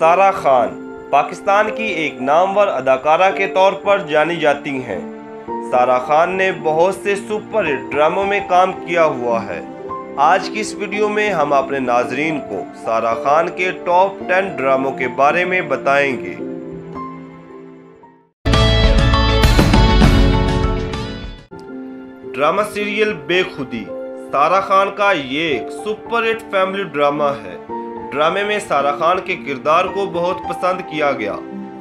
सारा खान पाकिस्तान की एक नामवर अदाकारा के तौर पर जानी जाती हैं। सारा खान ने बहुत से सुपर हिट ड्रामों में काम किया हुआ है। आज की इस वीडियो में हम अपने नाजरीन को सारा खान के टॉप 10 ड्रामों के बारे में बताएंगे। ड्रामा सीरियल बेखुदी सारा खान का ये एक सुपर हिट फैमिली ड्रामा है। ड्रामे में सारा खान के किरदार को बहुत पसंद किया गया।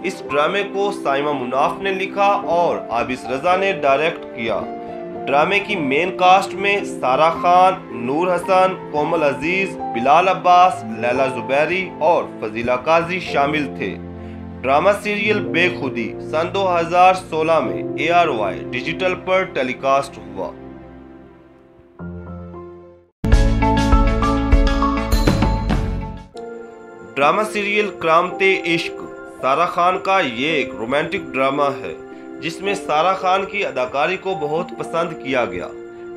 इस ड्रामे को साइमा मुनाफ ने लिखा और आबिस रजा ने डायरेक्ट किया। ड्रामे की मेन कास्ट में सारा खान, नूर हसन, कोमल अजीज, बिलाल अब्बास, लैला जुबैरी और फजीला काजी शामिल थे। ड्रामा सीरियल बेखुदी सन 2016 में ARY डिजिटल पर टेलीकास्ट हुआ। ड्रामा सीरियल क्रामतेश्क इश्क सारा खान का ये एक रोमांटिक ड्रामा है जिसमें सारा खान की अदाकारी को बहुत पसंद किया गया।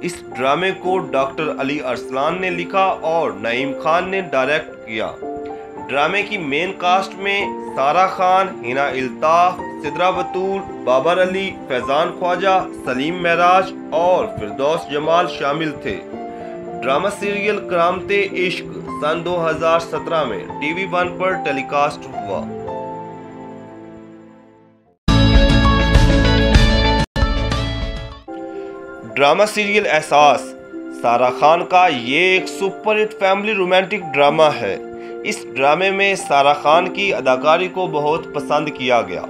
इस ड्रामे को डॉक्टर अली अरसलान ने लिखा और नईम खान ने डायरेक्ट किया। ड्रामे की मेन कास्ट में सारा खान, हिना अल्ताफ, सिद्रा बतूर, बाबर अली, फैजान ख्वाजा, सलीम महराज और फिरदौस जमाल शामिल थे। ड्रामा सीरियल क्रामतेश्क इश्क सन 2017 में TV1 पर टेलीकास्ट हुआ। ड्रामा सीरियल एहसास सारा खान का ये एक super hit family romantic drama है। इस ड्रामे में सारा खान की अदाकारी को बहुत पसंद किया गया।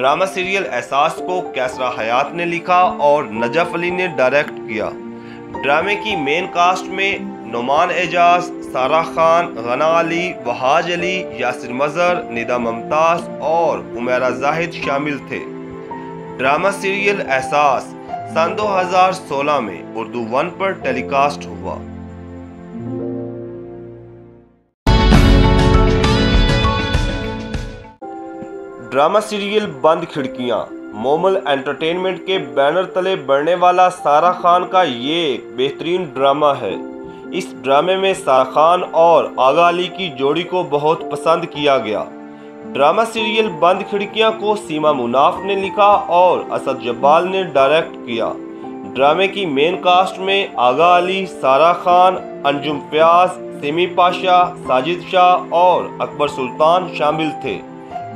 ड्रामा सीरियल एहसास को कैसरा हयात ने लिखा और नजफ अली ने डायरेक्ट किया। ड्रामे की मेन कास्ट में नुमान एजाज, सारा खान, गना अली, वहाज अली, यासिर मज़र, निदा मुमताज़ और उमेरा जाहिद शामिल थे। ड्रामा सीरियल एहसास सन 2016 में उर्दू 1 पर टेलीकास्ट हुआ। Drama serial Band Khidkiyan Momal entertainment के बैनर तले बढ़ने वाला सारा खान का ये एक बेहतरीन ड्रामा है। इस ड्रामे में सारा खान और आगा अली की जोड़ी को बहुत पसंद किया गया। ड्रामा सीरियल बंद खिड़कियाँ को सीमा मुनाफ ने लिखा और असद जब्बाल ने डायरेक्ट किया। ड्रामे की मेन कास्ट में आगा अली, सारा खान, अंजुम प्याज, सिमी पाशा, साजिद शाह और अकबर सुल्तान शामिल थे।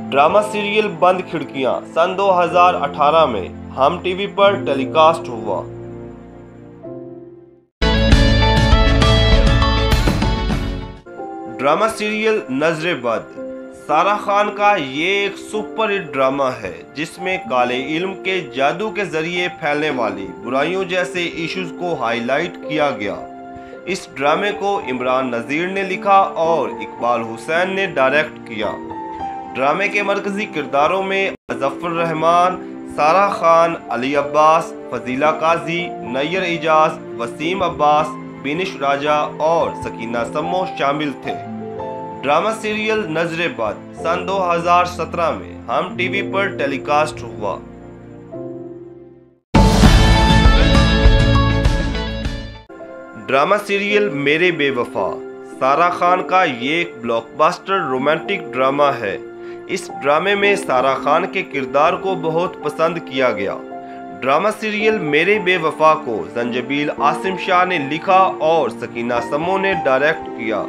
ड्रामा सीरियल बंद खिड़कियाँ सन 2018 में हम टीवी पर टेलीकास्ट हुआ। ड्रामा सीरियल नजर-ए-बाद सारा खान का ये एक सुपर हिट ड्रामा है जिसमें काले इल्म के जादू के जरिए फैलने वाली बुराइयों जैसे इश्यूज को हाईलाइट किया गया। इस ड्रामे को इमरान नज़ीर ने लिखा और इकबाल हुसैन ने डायरेक्ट किया। ड्रामे के मरकजी किरदारों में नजफ अली, सारा खान, अली अब्बास, फजीला काजी, नैयर एजाज, वसीम अब्बास, बिनिश राजा और सकीना समो शामिल थे। ड्रामा सीरियल नजर-ए-बाद सन 2017 में हम टीवी पर टेलीकास्ट हुआ। ड्रामा सीरियल मेरे बेवफा सारा खान का ये एक ब्लॉकबस्टर रोमांटिक ड्रामा है। इस ड्रामे में सारा खान के किरदार को बहुत पसंद किया गया। ड्रामा सीरियल मेरे बेवफा को जंजील आसिम शाह ने लिखा और सकीना समो ने डायरेक्ट किया।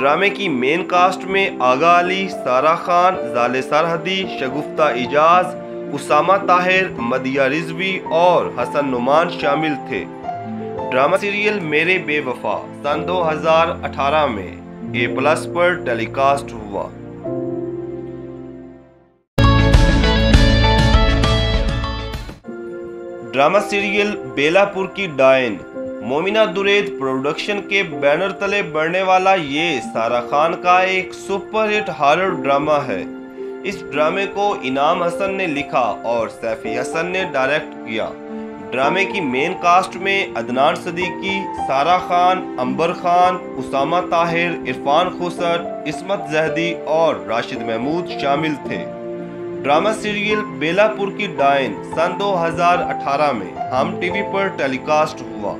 ड्रामे की मेन कास्ट में आगा अली, सारा खान, जाले सरहदी, शगुफ्ता इजाज, उसामा ताहिर, मदिया रिजवी और हसन नुमान शामिल थे। ड्रामा सीरियल मेरे बेवफा सन 2018 में A+ पर टेलीकास्ट हुआ। ड्रामा सीरियल बेलापुर की डायन मोमिना दुरेद प्रोडक्शन के बैनर तले बढ़ने वाला ये सारा खान का एक सुपर हिट हॉरर ड्रामा है। इस ड्रामे को इनाम हसन ने लिखा और सैफी हसन ने डायरेक्ट किया। ड्रामे की मेन कास्ट में अदनान सदीकी, सारा खान, अंबर खान, उसामा ताहिर, इरफान खुसट, इस्मत जहदी और राशिद महमूद शामिल थे। ड्रामा सीरियल बेलापुर की डायन सन 2018 में हम टीवी पर टेलीकास्ट हुआ।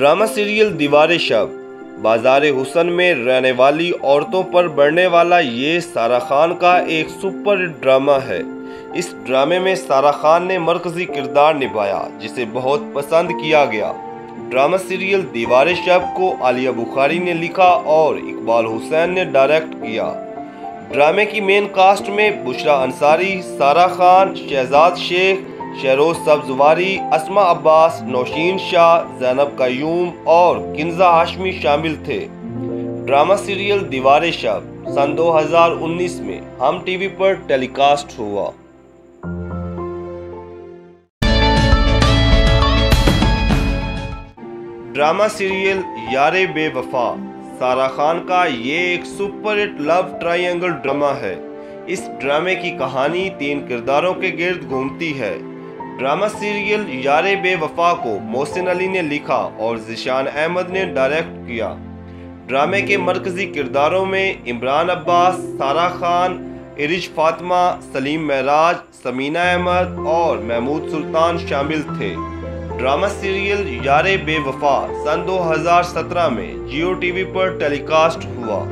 ड्रामा सीरियल दीवार शब बाजार हुसन में रहने वाली औरतों पर बढ़ने वाला ये सारा खान का एक सुपर ड्रामा है। इस ड्रामे में सारा खान ने मरकजी किरदार निभाया जिसे बहुत पसंद किया गया। ड्रामा सीरियल दीवार शब को आलिया बुखारी ने लिखा और इकबाल हुसैन ने डायरेक्ट किया। ड्रामे की मेन कास्ट में बुशरा अंसारी, सारा खान, शहजाद शेख, शहरोज सब्जवारी, अस्मा अब्बास, नौशीन शाह, जैनब कयूम और किन्जा हाशमी शामिल थे। ड्रामा सीरियल दीवार शब सन 2019 में हम टीवी पर टेलीकास्ट हुआ। ड्रामा सीरियल यारे बेवफा सारा खान का ये एक super hit love triangle drama है। इस ड्रामे की कहानी 3 किरदारों के गिर्द घूमती है। ड्रामा सीरियल यारे बेवफा को मोहसिन अली ने लिखा और जिशान अहमद ने डायरेक्ट किया। ड्रामे के मरकजी किरदारों में इमरान अब्बास, सारा खान, इरिश फातिमा, सलीम महराज, समीना अहमद और महमूद सुल्तान शामिल थे। ड्रामा सीरियल यारे बेवफा सन 2017 में जियो टीवी पर टेलीकास्ट हुआ।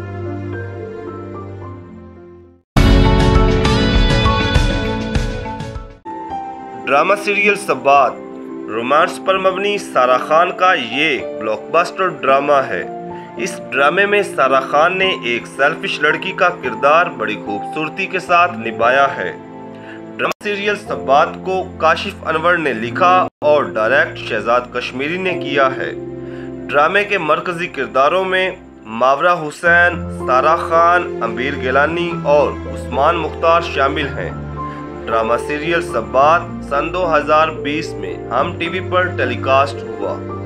ड्रामा सीरियल सब्बात रोमांस पर मबनी सारा खान का ये ब्लॉकबस्टर ड्रामा है। इस ड्रामे में सारा खान ने एक सेल्फिश लड़की का किरदार बड़ी खूबसूरती के साथ निभाया है। ड्रामा सीरियल सब्बात को काशिफ अनवर ने लिखा और डायरेक्ट शहजाद कश्मीरी ने किया है। ड्रामे के मरकजी किरदारों में मावरा हुसैन, सारा खान, अम्बीर गिलानी और उस्मान मुख्तार शामिल हैं। ड्रामा सीरियल सब्बात सन 2020 में हम टीवी पर टेलीकास्ट हुआ।